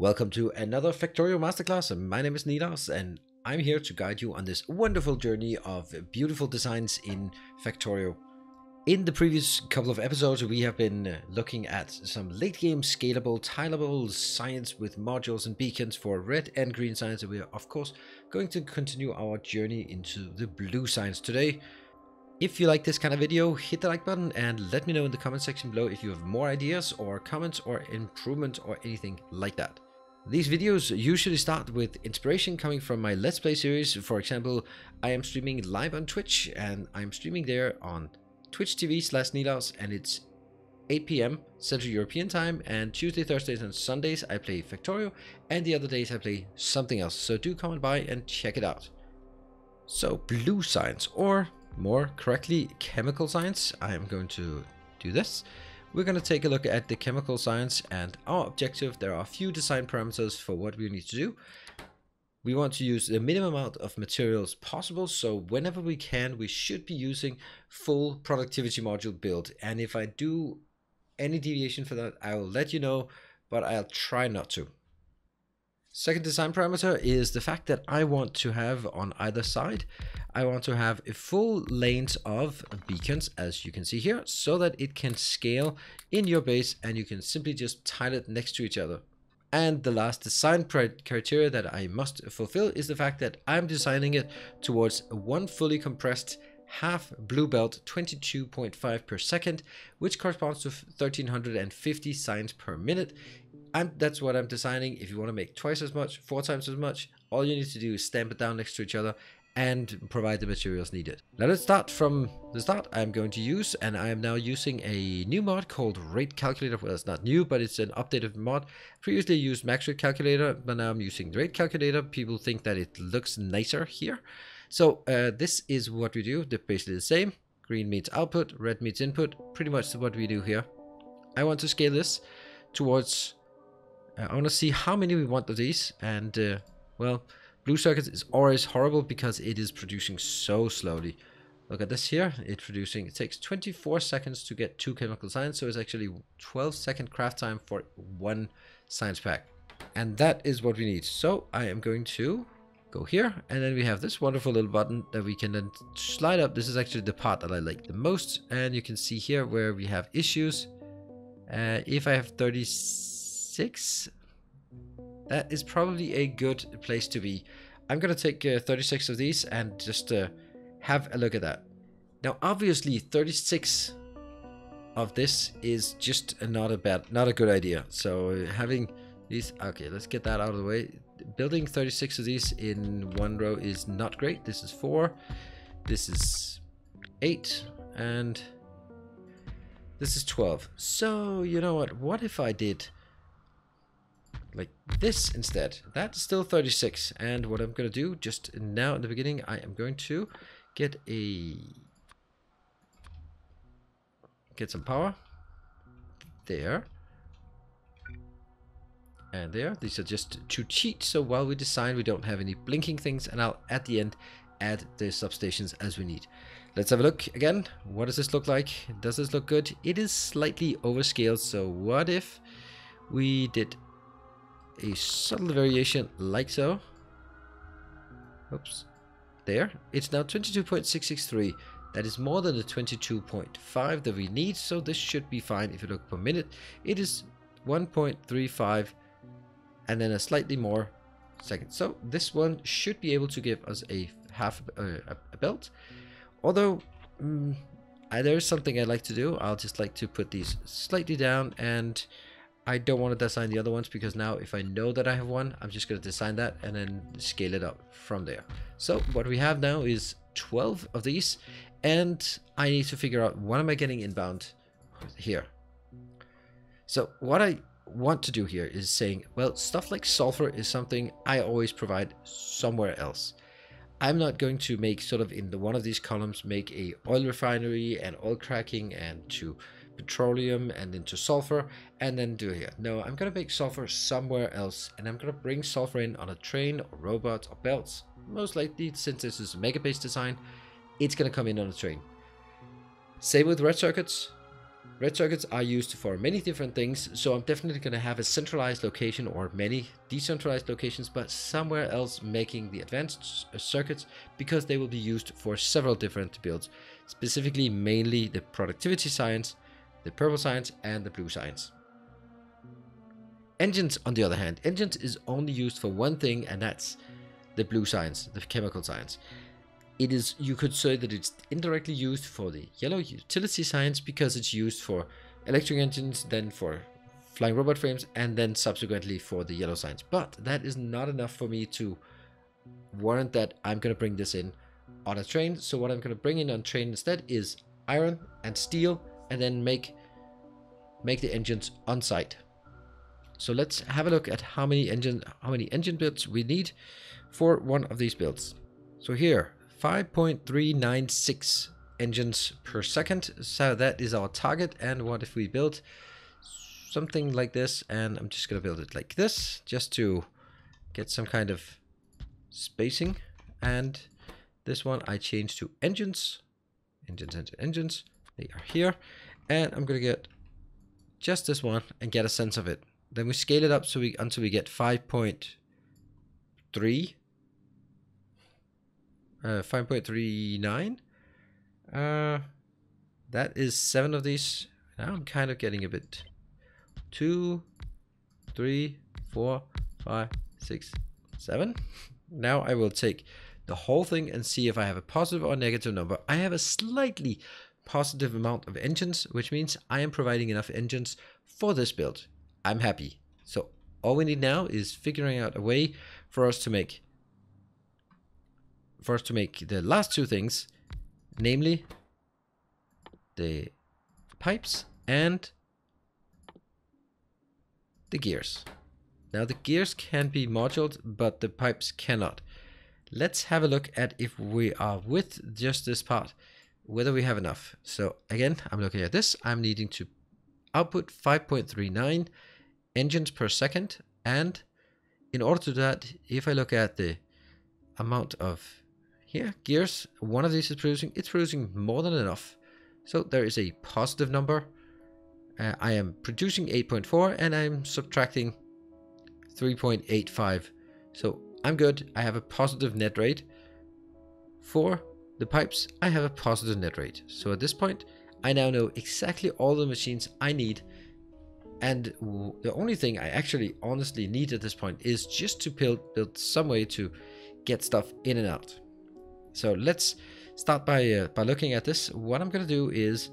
Welcome to another Factorio Masterclass. My name is Nilaus and I'm here to guide you on this wonderful journey of beautiful designs in Factorio. In the previous couple of episodes we have been looking at some late game scalable tileable science with modules and beacons for red and green science, and we are of course going to continue our journey into the blue science today. If you like this kind of video, hit the like button and let me know in the comment section below if you have more ideas or comments or improvements or anything like that. These videos usually start with inspiration coming from my Let's Play series. For example, I am streaming live on Twitch and I'm streaming there on twitch.tv/Nilaus and it's 8 PM Central European time, and Tuesday, Thursdays and Sundays I play Factorio and the other days I play something else. So do comment by and check it out. So blue science, or more correctly chemical science, I am going to do this. We're going to take a look at the chemical science and our objective. There are a few design parameters for what we need to do. We want to use the minimum amount of materials possible, so whenever we can we should be using full productivity module build, and if I do any deviation for that I will let you know, but I'll try not to. Second design parameter is the fact that I want to have on either side, I want to have a full lanes of beacons as you can see here, so that it can scale in your base and you can simply just tile it next to each other. And the last design criteria that I must fulfill is the fact that I'm designing it towards one fully compressed half blue belt 22.5 per second, which corresponds to 1350 signs per minute. That's what I'm designing. If you want to make twice as much, 4 times as much, all you need to do is stamp it down next to each other and provide the materials needed. Now let's start from the start. I'm going to use, and I am now using a new mod called Rate Calculator. Well, it's not new, but it's an updated mod. Previously I used Max Rate Calculator, but now I'm using Rate Calculator. People think that it looks nicer here. So this is what we do. They're basically the same. Green means output, red means input. Pretty much what we do here. I want to scale this towards... I want to see how many we want of these, and well, blue circuits is always horrible because it is producing so slowly. Look at this here, it's producing, it takes 24 seconds to get 2 chemical signs, so it's actually 12-second craft time for 1 science pack. And that is what we need. So I am going to go here, and then we have this wonderful little button that we can then slide up. This is actually the part that I like the most, and you can see here where we have issues. If I have 36, that is probably a good place to be. I'm gonna take 36 of these and just have a look at that. Now obviously 36 of this is just not a good idea, so having these, okay, let's get that out of the way. Building 36 of these in one row is not great. This is 4, this is 8, and this is 12. So you know what if I did like this instead? That's still 36, and what I'm gonna do just now in the beginning, I am going to get some power there and there. These are just to cheat, so while we design we don't have any blinking things, and I'll at the end add the substations as we need. Let's have a look again. What does this look like? Does this look good? It is slightly overscaled, so what if we did a subtle variation like so? Oops, there. It's now 22.663. That is more than the 22.5 that we need, so this should be fine. If you look per minute, it is 1.35 and then a slightly more second, so this one should be able to give us a half a belt, although there's something I like to do. I'll just like to put these slightly down, and I don't want to design the other ones because now if I know that I have one, I'm just going to design that and then scale it up from there. So what we have now is 12 of these, and I need to figure out what am I getting inbound here. So what I want to do here is saying, well, stuff like sulfur is something I always provide somewhere else. I'm not going to make sort of in the one of these columns make a oil refinery and oil cracking and to petroleum and into sulfur and then do here. No, I'm gonna make sulfur somewhere else, and I'm gonna bring sulfur in on a train or robots or belts. Most likely, since this is a mega base design, it's gonna come in on a train. Same with red circuits. Red circuits are used for many different things, so I'm definitely going to have a centralized location or many decentralized locations, but somewhere else making the advanced circuits, because they will be used for several different builds, specifically mainly the productivity science, the purple science and the blue science. Engines, on the other hand, engines is only used for one thing, and that's the blue science, the chemical science. It is, you could say that it's indirectly used for the yellow utility science, because it's used for electric engines, then for flying robot frames, and then subsequently for the yellow science. But that is not enough for me to warrant that I'm going to bring this in on a train. So what I'm going to bring in on train instead is iron and steel, and then make the engines on site. So let's have a look at how many engine builds we need for one of these builds. So here, 5.396 engines per second, so that is our target. And what if we build something like this? And I'm just gonna build it like this just to get some kind of spacing. And this one I change to engines, they are here, and I'm gonna get just this one and get a sense of it. Then we scale it up so we until we get 5.39. That is 7 of these. Now I'm kind of getting a bit. 2, 3, 4, 5, 6, 7. Now I will take the whole thing and see if I have a positive or negative number. I have a slightly positive amount of engines, which means I am providing enough engines for this build. I'm happy. So all we need now is figuring out a way for us to make the last two things, namely the pipes and the gears. Now the gears can be moduled, but the pipes cannot. Let's have a look at if we are with just this part, whether we have enough. So again, I'm looking at this. I'm needing to output 5.39 engines per second. And in order to do that, if I look at the amount of here, gears, one of these is producing, it's producing more than enough. So there is a positive number. I am producing 8.4 and I'm subtracting 3.85. So I'm good. I have a positive net rate. For the pipes, I have a positive net rate. So at this point, I now know exactly all the machines I need. And the only thing I actually honestly need at this point is just to build some way to get stuff in and out. So let's start by looking at this. What I'm going to do is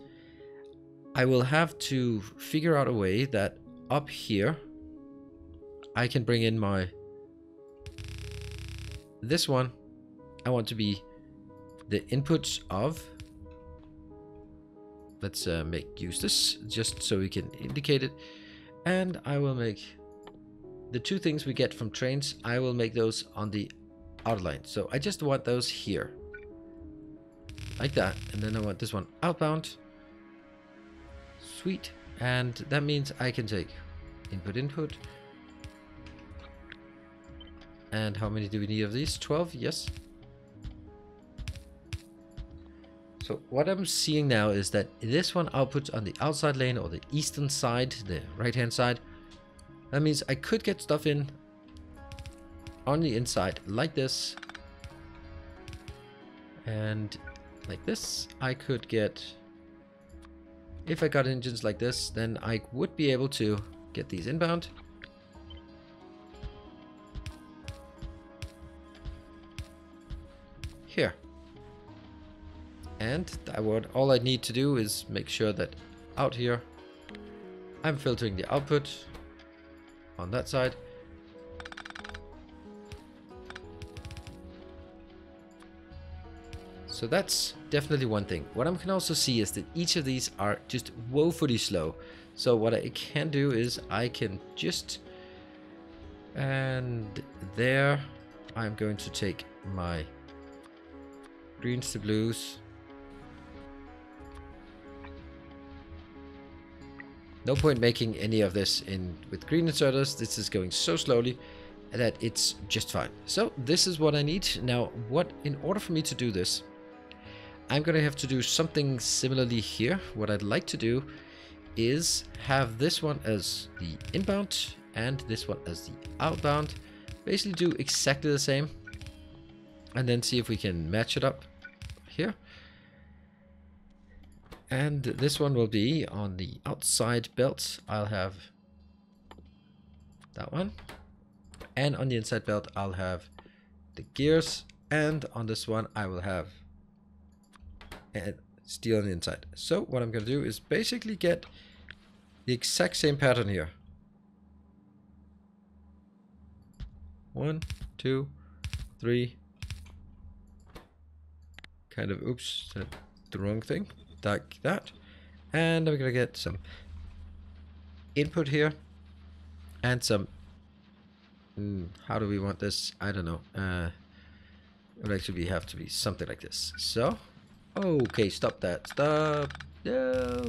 I will have to figure out a way that up here I can bring in this one. I want to be the inputs of, let's use this just so we can indicate it. And I will make the two things we get from trains, I will make those on the outline. So I just want those here like that, and then I want this one outbound. Sweet. And that means I can take input, and how many do we need of these? 12. Yes. So what I'm seeing now is that this one outputs on the outside lane, or the eastern side, the right hand side. That means I could get stuff in on the inside like this, and like this I could get, if I got engines like this, then I would be able to get these inbound. Here. And all I need to do is make sure that out here I'm filtering the output on that side. So that's definitely one thing. What I can also see is that each of these are just woefully slow. So what I can do is I can just, and there I'm going to take my greens to blues. No point making any of this with green inserters. This is going so slowly that it's just fine. So this is what I need. Now, in order for me to do this, I'm going to have to do something similarly here. What I'd like to do is have this one as the inbound and this one as the outbound. Basically do exactly the same and then see if we can match it up here. And this one will be on the outside belt. I'll have that one, and on the inside belt I'll have the gears, and on this one I will have steel on the inside. So what I'm gonna do is basically get the exact same pattern here. 1, 2, 3. Kind of, oops, said the wrong thing. Like that. And I'm gonna get some input here and some how do we want this? I don't know. It would actually have to be something like this. So okay, stop that. Stop. No.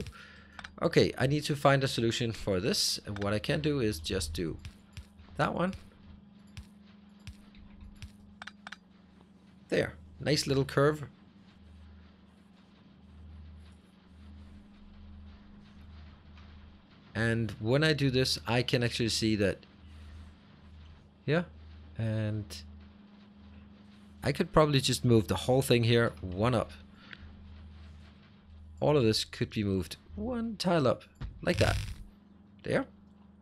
Okay, I need to find a solution for this. And what I can do is just do that one. There. Nice little curve. And when I do this, I can actually see that here, and I could probably just move the whole thing here one up. All of this could be moved one tile up like that. There.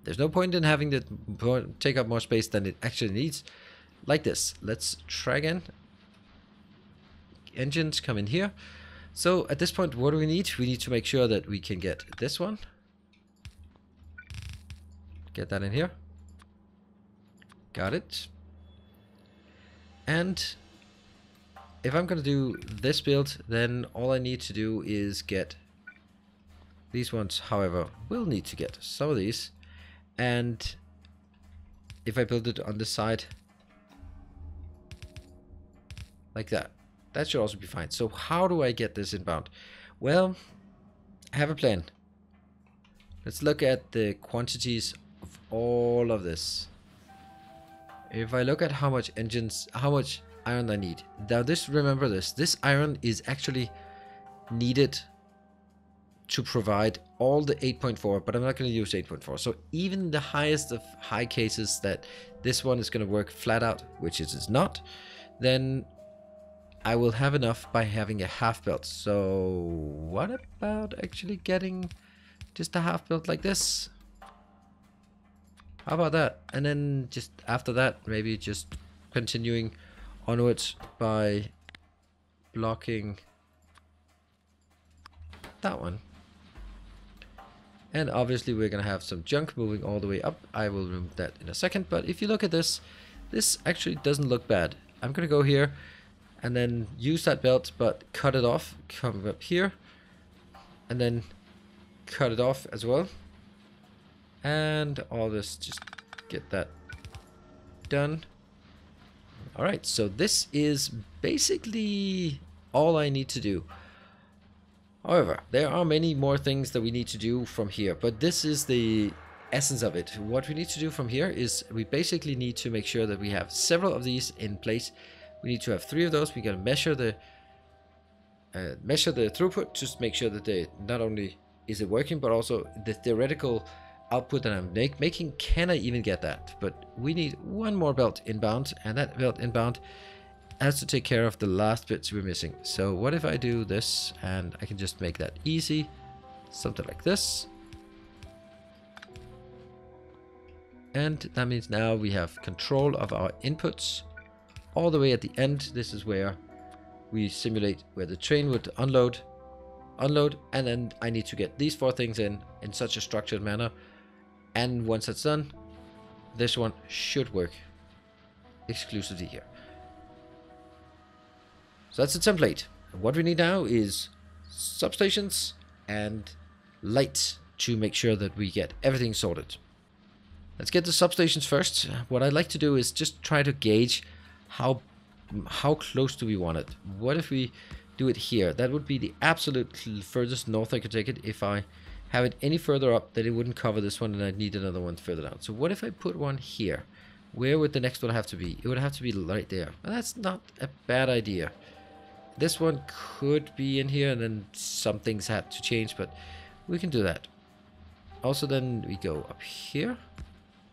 There's no point in having to take up more space than it actually needs. Like this. Let's try again. Engines come in here. So at this point, what do we need? We need to make sure that we can get this one. Get that in here. Got it. And if I'm going to do this build, then all I need to do is get these ones. However, we'll need to get some of these. And if I build it on this side, like that, that should also be fine. So how do I get this inbound? Well, I have a plan. Let's look at the quantities of all of this. If I look at how much engines, how much iron I need. Now this, remember this, this iron is actually needed to provide all the 8.4, but I'm not going to use 8.4. So even the highest of high cases that this one is going to work flat out, which it is not, then I will have enough by having a half belt. So what about actually getting just a half built like this? How about that? And then just after that, maybe just continuing onwards by blocking that one. And obviously we're gonna have some junk moving all the way up. I will remove that in a second. But if you look at this, this actually doesn't look bad. I'm gonna go here and then use that belt, but cut it off, come up here, and then cut it off as well. And all this, just get that done. All right, so this is basically all I need to do. However, there are many more things that we need to do from here, but this is the essence of it. What we need to do from here is we basically need to make sure that we have several of these in place. We need to have 3 of those. We gotta measure the throughput, just make sure that they not only is it working, but also the theoretical output that I'm making, can I even get that? But we need one more belt inbound, and that belt inbound has to take care of the last bits we're missing. So what if I do this, and I can just make that easy, something like this. And that means now we have control of our inputs all the way at the end. This is where we simulate where the train would unload, and then I need to get these 4 things in such a structured manner, and once that's done, this one should work exclusively here. So that's a template. What we need now is substations and lights to make sure that we get everything sorted. Let's get the substations first. What I like to do is just try to gauge how close do we want it. What if we do it here? That would be the absolute furthest north I could take it. If I have it any further up, then it wouldn't cover this one, and I'd need another one further down. So what if I put one here? Where would the next one have to be? It would have to be right there. Well, that's not a bad idea. This one could be in here, and then some things had to change, but we can do that. Also, then we go up here.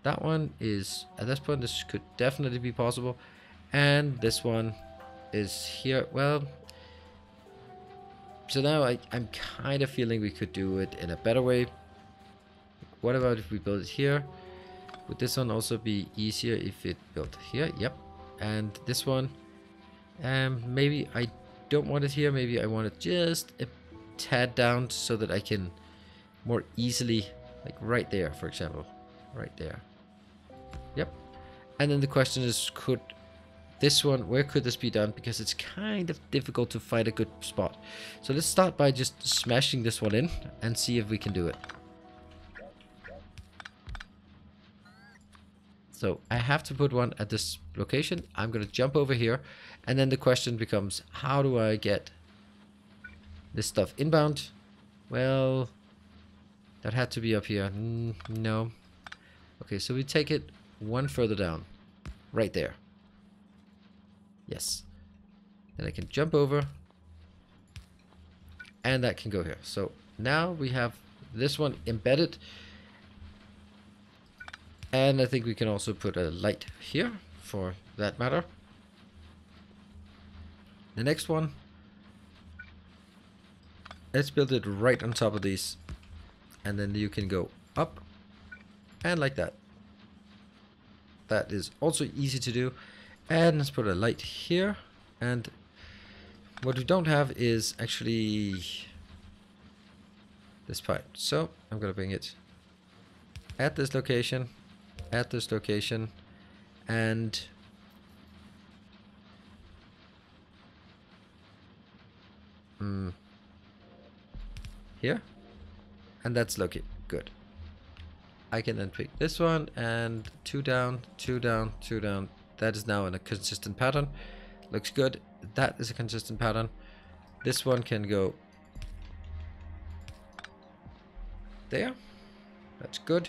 That one is at this point, this could definitely be possible. And this one is here. Well, so now I'm kind of feeling we could do it in a better way. What about if we build it here? Would this one also be easier if it built here? Yep. And this one, maybe I don't want it here. Maybe I want it just a tad down so that I can more easily, like right there, for example, right there. Yep. And then the question is, could this one, where could this be done? Because it's kind of difficult to find a good spot. So let's start by just smashing this one in and see if we can do it. So I have to put one at this location. I'm going to jump over here. And then the question becomes, how do I get this stuff inbound? Well, that had to be up here. No. Okay, so we take it one further down. Right there. Yes. Then I can jump over. And that can go here. So now we have this one embedded. And I think we can also put a light here, for that matter. The next one, let's build it right on top of these. And then you can go up and like that. That is also easy to do. And let's put a light here. And what we don't have is actually this pipe. So I'm going to bring it at this location. At this location, and here, and that's located. Good. I can then pick this one, and two down, two down, two down. That is now in a consistent pattern. Looks good. That is a consistent pattern. This one can go there. That's good.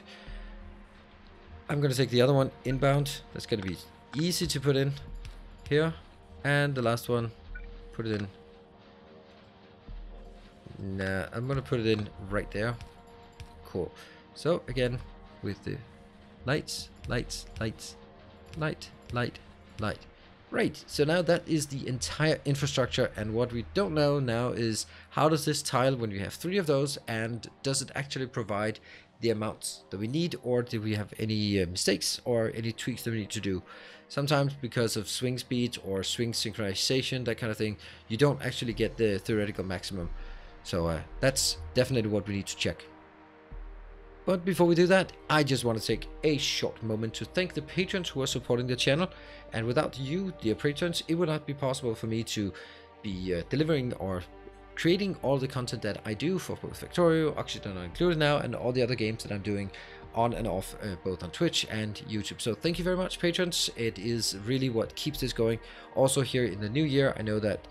I'm going to take the other one inbound. That's going to be easy to put in here. And the last one, put it in. Nah, I'm going to put it in right there. Cool. So again, with the lights, lights, lights, light, light, light. Right. So now that is the entire infrastructure. And what we don't know now is, how does this tile when we have three of those, and does it actually provide the amounts that we need, or do we have any mistakes or any tweaks that we need to do? Sometimes because of swing speeds or swing synchronization, that kind of thing, you don't actually get the theoretical maximum. So that's definitely what we need to check. But before we do that, I just want to take a short moment to thank the patrons who are supporting the channel. And without you, dear patrons, it would not be possible for me to be delivering or creating all the content that I do for both Factorio, Oxygen Not Included now, and all the other games that I'm doing on and off, both on Twitch and YouTube. So thank you very much, patrons. It is really what keeps this going. Also here in the new year, I know that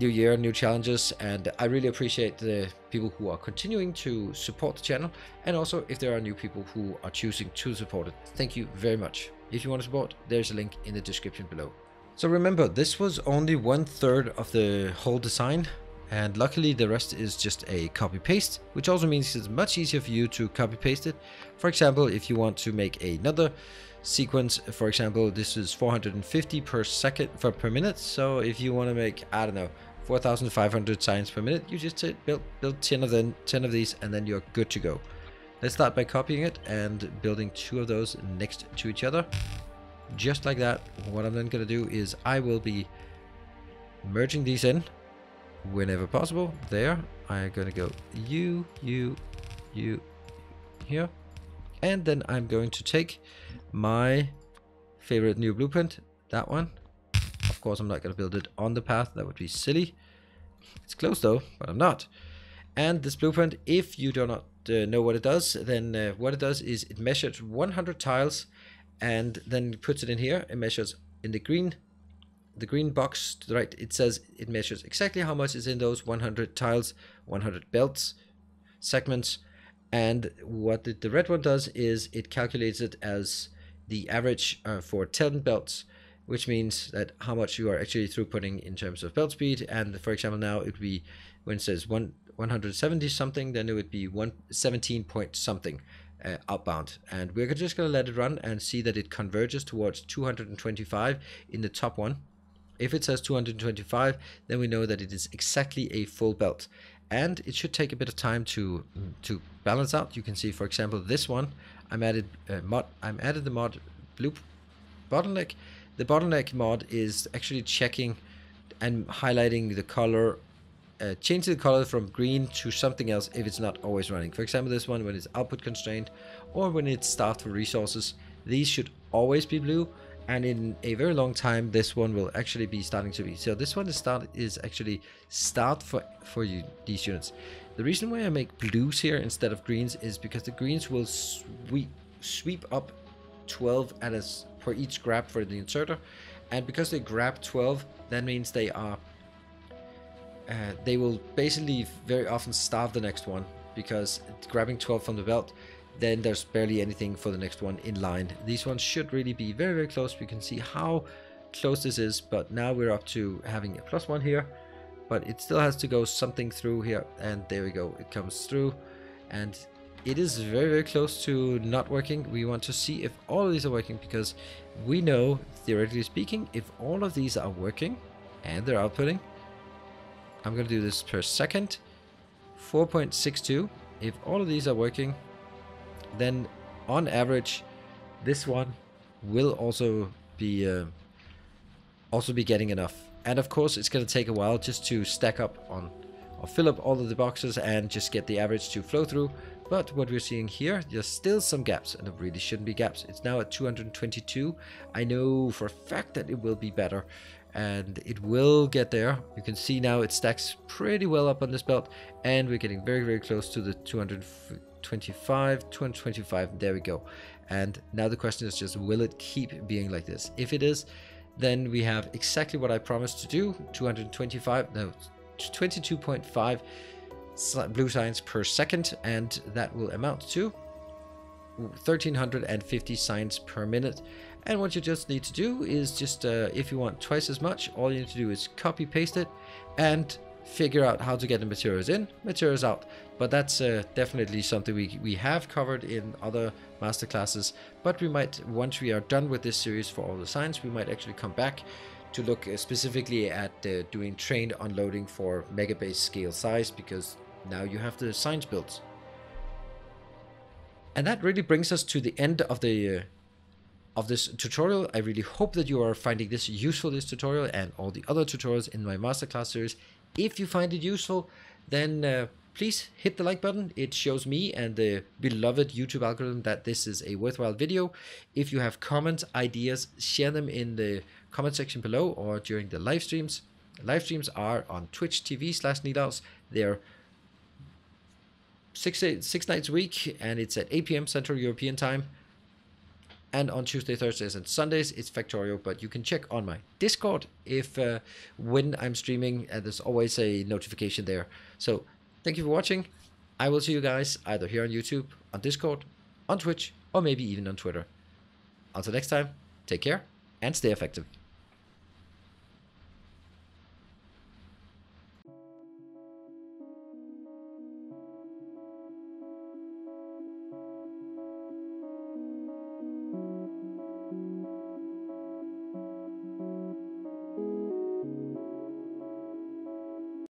new year, new challenges, and I really appreciate the people who are continuing to support the channel, and also if there are new people who are choosing to support it. Thank you very much. If you want to support, there's a link in the description below. So remember, this was only 1/3 of the whole design. And luckily the rest is just a copy paste, which also means it's much easier for you to copy paste it. For example, if you want to make another sequence, for example, this is 450 per minute. So if you want to make, I don't know, 4,500 signs per minute, you just build 10 of these, and then you're good to go. Let's start by copying it and building two of those next to each other. Just like that. What I'm then going to do is I will be merging these in whenever possible. There, I'm going to go you here, and then I'm going to take my favorite new blueprint, that one. Of course, I'm not going to build it on the path. That would be silly. It's close though, but I'm not. And this blueprint, if you do not know what it does, then what it does is it measures 100 tiles and then puts it in here. It measures in the green box to the right. It says it measures exactly how much is in those 100 tiles, 100 belts, segments. And what the red one does is it calculates it as the average for 10 belts, which means that how much you are actually throughputting in terms of belt speed. And for example, now it would be, when it says one 170 something, then it would be 117 point something outbound. And we're just going to let it run and see that it converges towards 225 in the top one. If it says 225, then we know that it is exactly a full belt. And it should take a bit of time to balance out. You can see, for example, this one, I'm added the mod blue bottleneck. The bottleneck mod is actually checking and highlighting the color, changing the color from green to something else if it's not always running. For example, this one, when it's output constrained or when it's starved for resources, these should always be blue. And in a very long time, this one will actually be starting to be. So this one is actually start for you, these units. The reason why I make blues here instead of greens is because the greens will sweep up 12 for each grab for the inserter, and because they grab 12, that means they are they will basically very often starve the next one, because grabbing 12 from the belt, then there's barely anything for the next one in line. These ones should really be very, very close. We can see how close this is, but now we're up to having a +1 here, but it still has to go something through here, and there we go, it comes through, and it is very, very close to not working. We want to see if all of these are working, because we know, theoretically speaking, if all of these are working and they're outputting, I'm going to do this per second, 4.62. If all of these are working, then on average this one will also be getting enough. And of course it's going to take a while just to stack up on or fill up all of the boxes and just get the average to flow through. But what we're seeing here, there's still some gaps, and there really shouldn't be gaps. It's now at 222. I know for a fact that it will be better, and it will get there. You can see now it stacks pretty well up on this belt, and we're getting very, very close to the 225. There we go. And now the question is just, will it keep being like this? If it is, then we have exactly what I promised to do, 22.5 blue signs per second, and that will amount to 1350 signs per minute. And what you just need to do is just if you want twice as much, all you need to do is copy paste it and figure out how to get the materials in, materials out. But that's definitely something we have covered in other master classes. But we might, once we are done with this series for all the signs, we might actually come back to look specifically at doing trained unloading for megabase scale size, because now you have the signs builds. And that really brings us to the end of the of this tutorial. I really hope that you are finding this useful, this tutorial and all the other tutorials in my masterclass series. If you find it useful, then please hit the like button. It shows me and the beloved YouTube algorithm that this is a worthwhile video. If you have comments, ideas, share them in the comment section below or during the live streams. Live streams are on twitch.tv/Nilaus. They're six nights a week, and it's at 8 PM Central European time. And on Tuesday, Thursdays, and Sundays, it's Factorio. But you can check on my Discord if when I'm streaming, and there's always a notification there. So thank you for watching. I will see you guys either here on YouTube, on Discord, on Twitch, or maybe even on Twitter. Until next time, take care and stay effective.